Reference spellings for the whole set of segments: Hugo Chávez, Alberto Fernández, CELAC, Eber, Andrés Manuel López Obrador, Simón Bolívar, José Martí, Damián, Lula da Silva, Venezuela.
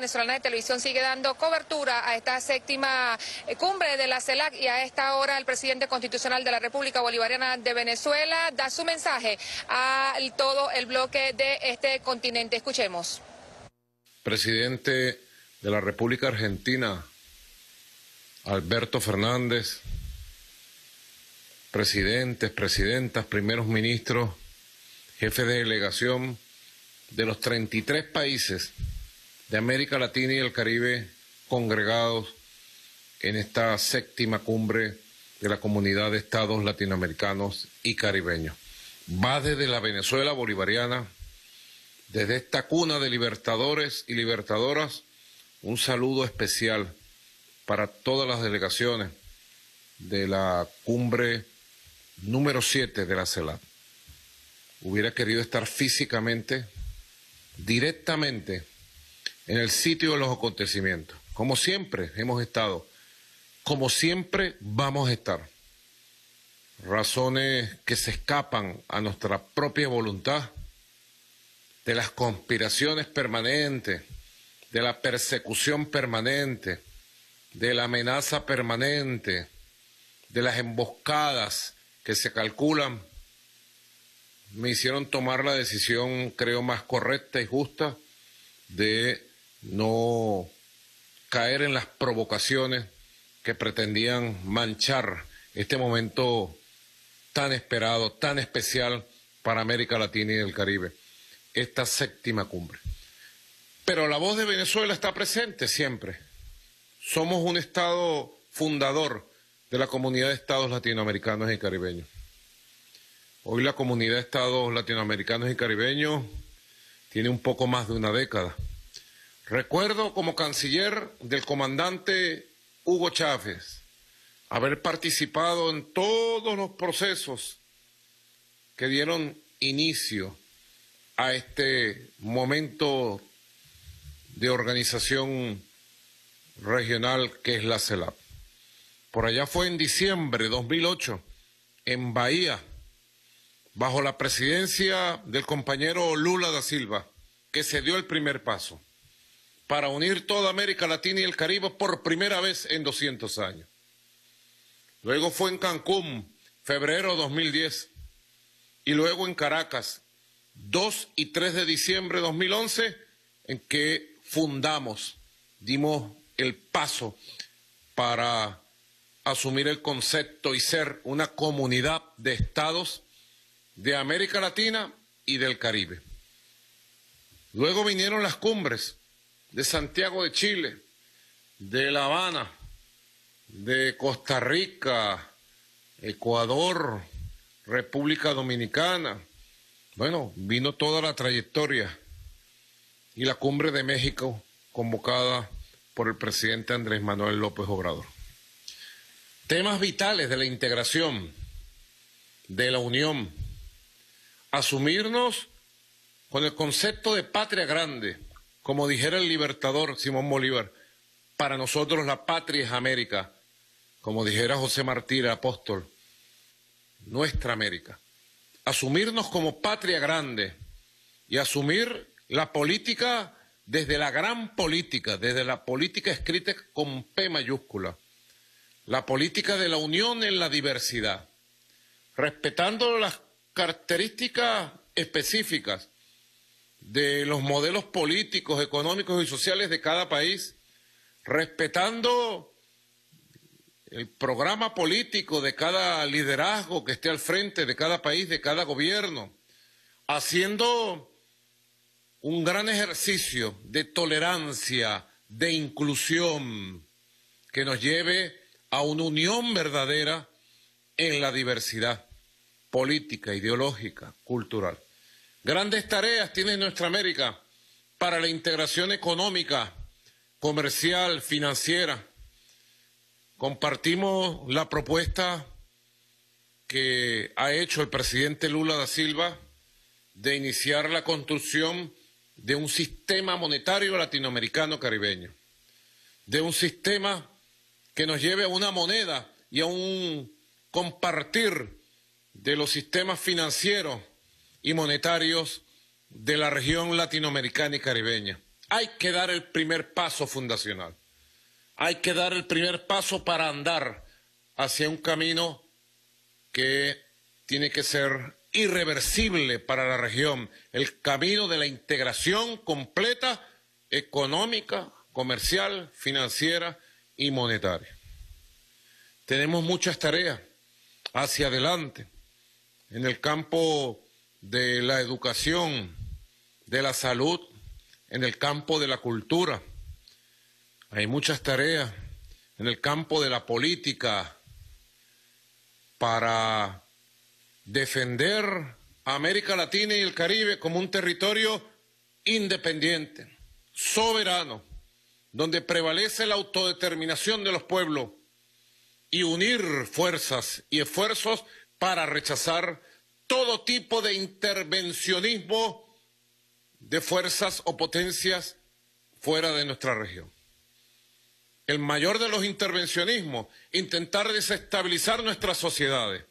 venezolana de televisión sigue dando cobertura a esta séptima cumbre de la CELAC, y a esta hora el presidente constitucional de la República Bolivariana de Venezuela da su mensaje a todo el bloque de este continente. Escuchemos. Presidente de la República Argentina, Alberto Fernández, presidentes, presidentas, primeros ministros, jefes de delegación de los 33 países de América Latina y el Caribe congregados en esta séptima cumbre de la Comunidad de Estados Latinoamericanos y Caribeños. Va desde la Venezuela bolivariana, desde esta cuna de libertadores y libertadoras, un saludo especial para todas las delegaciones de la cumbre número 7 de la CELAC. Hubiera querido estar físicamente, directamente, en el sitio de los acontecimientos. Como siempre hemos estado, como siempre vamos a estar. Razones que se escapan a nuestra propia voluntad, de las conspiraciones permanentes, de la persecución permanente, de la amenaza permanente, de las emboscadas que se calculan, me hicieron tomar la decisión, creo, más correcta y justa de no caer en las provocaciones que pretendían manchar este momento tan esperado, tan especial para América Latina y el Caribe, esta séptima cumbre. Pero la voz de Venezuela está presente siempre. Somos un Estado fundador de la Comunidad de Estados Latinoamericanos y Caribeños. Hoy la Comunidad de Estados Latinoamericanos y Caribeños tiene un poco más de una década. Recuerdo como canciller del comandante Hugo Chávez haber participado en todos los procesos que dieron inicio a este momento de organización regional que es la CELAC. Por allá fue en diciembre de 2008, en Bahía, bajo la presidencia del compañero Lula da Silva, que se dio el primer paso para unir toda América Latina y el Caribe por primera vez en 200 años. Luego fue en Cancún, febrero de 2010, y luego en Caracas, 2 y 3 de diciembre de 2011, en que fundamos, dimos el paso para asumir el concepto y ser una comunidad de estados de América Latina y del Caribe. Luego vinieron las cumbres de Santiago de Chile, de La Habana, de Costa Rica, Ecuador, República Dominicana. Bueno, vino toda la trayectoria y la cumbre de México convocada por el presidente Andrés Manuel López Obrador. Temas vitales de la integración, de la unión, asumirnos con el concepto de patria grande, como dijera el libertador Simón Bolívar, para nosotros la patria es América, como dijera José Martí, el apóstol, nuestra América. Asumirnos como patria grande y asumir la política desde la gran política, desde la política escrita con P mayúscula, la política de la unión en la diversidad, respetando las características específicas de los modelos políticos, económicos y sociales de cada país, respetando el programa político de cada liderazgo que esté al frente de cada país, de cada gobierno, haciendo un gran ejercicio de tolerancia, de inclusión, que nos lleve a una unión verdadera en la diversidad política, ideológica, cultural. Grandes tareas tiene nuestra América para la integración económica, comercial, financiera. Compartimos la propuesta que ha hecho el presidente Lula da Silva de iniciar la construcción de un sistema monetario latinoamericano-caribeño, de un sistema que nos lleve a una moneda y a un compartir de los sistemas financieros y monetarios de la región latinoamericana y caribeña. hay que dar el primer paso fundacional. Hay que dar el primer paso para andar hacia un camino que tiene que ser irreversible para la región. El camino de la integración completa, económica, comercial, financiera y monetaria. Tenemos muchas tareas hacia adelante en el campo de la educación, de la salud, en el campo de la cultura. Hay muchas tareas en el campo de la política para defender a América Latina y el Caribe como un territorio independiente, soberano, donde prevalece la autodeterminación de los pueblos, y unir fuerzas y esfuerzos para rechazar todo tipo de intervencionismo de fuerzas o potencias fuera de nuestra región. El mayor de los intervencionismos, intentar desestabilizar nuestras sociedades.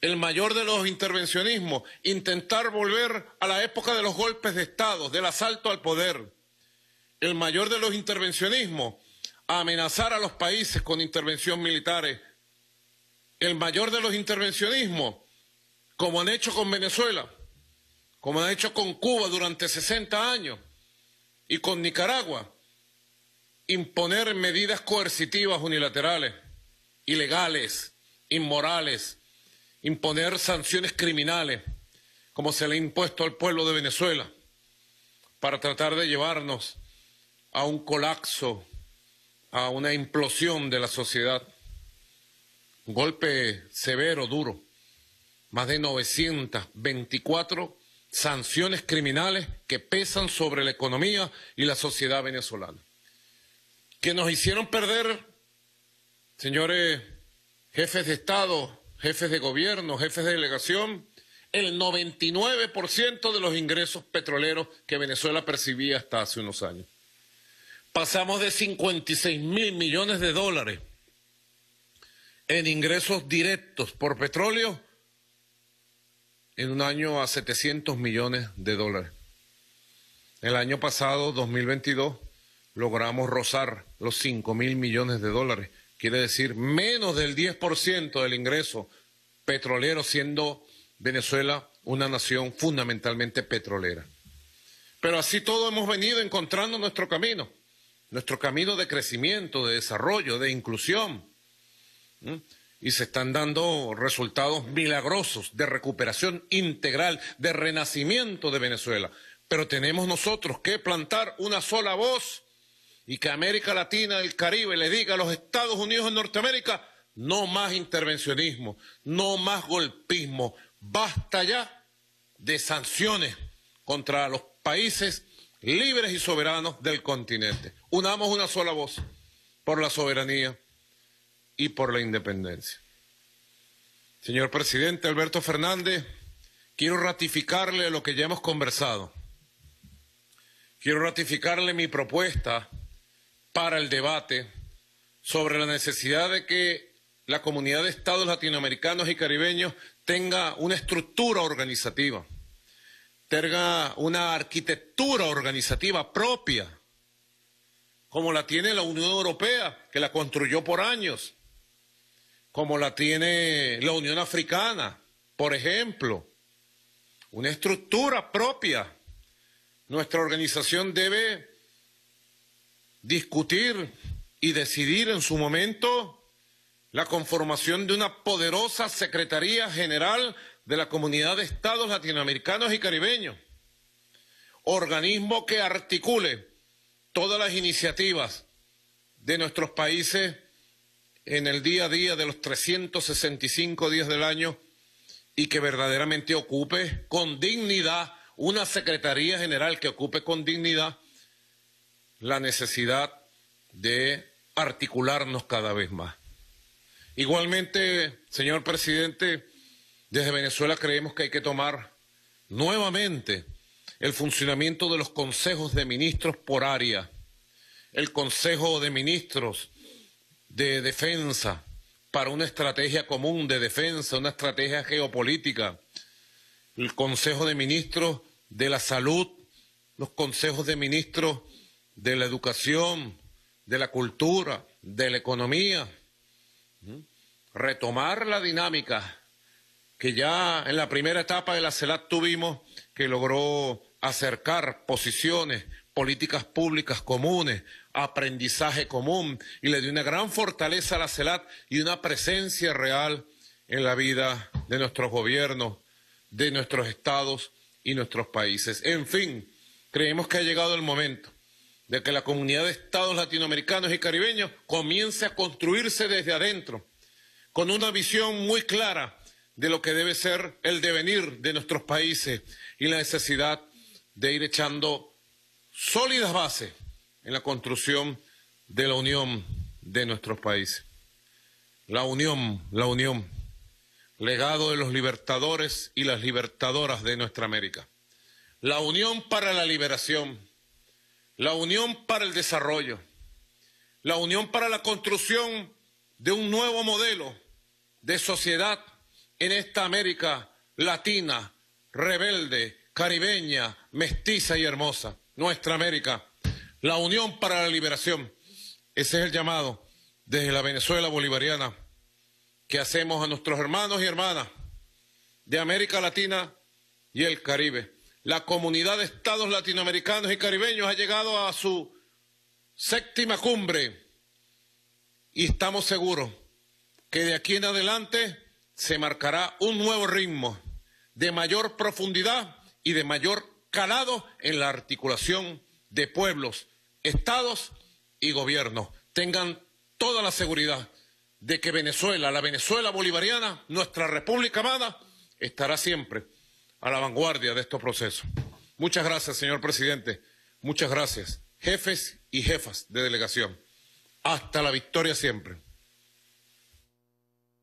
El mayor de los intervencionismos, intentar volver a la época de los golpes de Estado, del asalto al poder. El mayor de los intervencionismos, amenazar a los países con intervención militares. El mayor de los intervencionismos, como han hecho con Venezuela, como han hecho con Cuba durante 60 años y con Nicaragua, imponer medidas coercitivas unilaterales, ilegales, inmorales, imponer sanciones criminales, como se le ha impuesto al pueblo de Venezuela, para tratar de llevarnos a un colapso, a una implosión de la sociedad. Un golpe severo, duro. Más de 924 sanciones criminales que pesan sobre la economía y la sociedad venezolana, que nos hicieron perder, señores jefes de Estado, jefes de gobierno, jefes de delegación, el 99% de los ingresos petroleros que Venezuela percibía hasta hace unos años. Pasamos de 56.000 millones de dólares en ingresos directos por petróleo en un año a 700 millones de dólares. El año pasado, 2022, logramos rozar los 5.000 millones de dólares. Quiere decir menos del 10% del ingreso petrolero, siendo Venezuela una nación fundamentalmente petrolera. Pero así todo hemos venido encontrando nuestro camino de crecimiento, de desarrollo, de inclusión. Y se están dando resultados milagrosos de recuperación integral, de renacimiento de Venezuela. Pero tenemos nosotros que plantar una sola voz y que América Latina, el Caribe, le diga a los Estados Unidos de Norteamérica: no más intervencionismo, no más golpismo, basta ya de sanciones contra los países libres y soberanos del continente. Unamos una sola voz por la soberanía y por la independencia. Señor presidente Alberto Fernández, quiero ratificarle lo que ya hemos conversado. Quiero ratificarle mi propuesta para el debate sobre la necesidad de que la comunidad de estados latinoamericanos y caribeños tenga una estructura organizativa, tenga una arquitectura organizativa propia, como la tiene la Unión Europea, que la construyó por años, como la tiene la Unión Africana, por ejemplo, una estructura propia. Nuestra organización debe discutir y decidir en su momento la conformación de una poderosa Secretaría General de la Comunidad de Estados Latinoamericanos y Caribeños, organismo que articule todas las iniciativas de nuestros países en el día a día de los 365 días del año y que verdaderamente ocupe con dignidad, una Secretaría General que ocupe con dignidad la necesidad de articularnos cada vez más. Igualmente, señor presidente, desde Venezuela creemos que hay que tomar nuevamente el funcionamiento de los consejos de ministros por área, el Consejo de Ministros de Defensa para una estrategia común de defensa, una estrategia geopolítica, el Consejo de Ministros de la Salud los consejos de ministros de la educación, de la cultura, de la economía, retomar la dinámica que ya en la primera etapa de la CELAC tuvimos, que logró acercar posiciones, políticas públicas comunes, aprendizaje común, y le dio una gran fortaleza a la CELAC y una presencia real en la vida de nuestros gobiernos, de nuestros estados y nuestros países. En fin, creemos que ha llegado el momento de que la comunidad de estados latinoamericanos y caribeños comience a construirse desde adentro, con una visión muy clara de lo que debe ser el devenir de nuestros países y la necesidad de ir echando sólidas bases en la construcción de la unión de nuestros países. La unión, legado de los libertadores y las libertadoras de nuestra América. La unión para la liberación, la unión para el desarrollo, la unión para la construcción de un nuevo modelo de sociedad en esta América latina, rebelde, caribeña, mestiza y hermosa, nuestra América. La unión para la liberación. Ese es el llamado desde la Venezuela bolivariana que hacemos a nuestros hermanos y hermanas de América Latina y el Caribe. La comunidad de estados latinoamericanos y caribeños ha llegado a su 7ª cumbre y estamos seguros que de aquí en adelante se marcará un nuevo ritmo de mayor profundidad y de mayor calado en la articulación de pueblos, estados y gobiernos. Tengan toda la seguridad de que Venezuela, la Venezuela bolivariana, nuestra república amada, estará siempre a la vanguardia de estos procesos. Muchas gracias, señor presidente. Muchas gracias, jefes y jefas de delegación. Hasta la victoria siempre.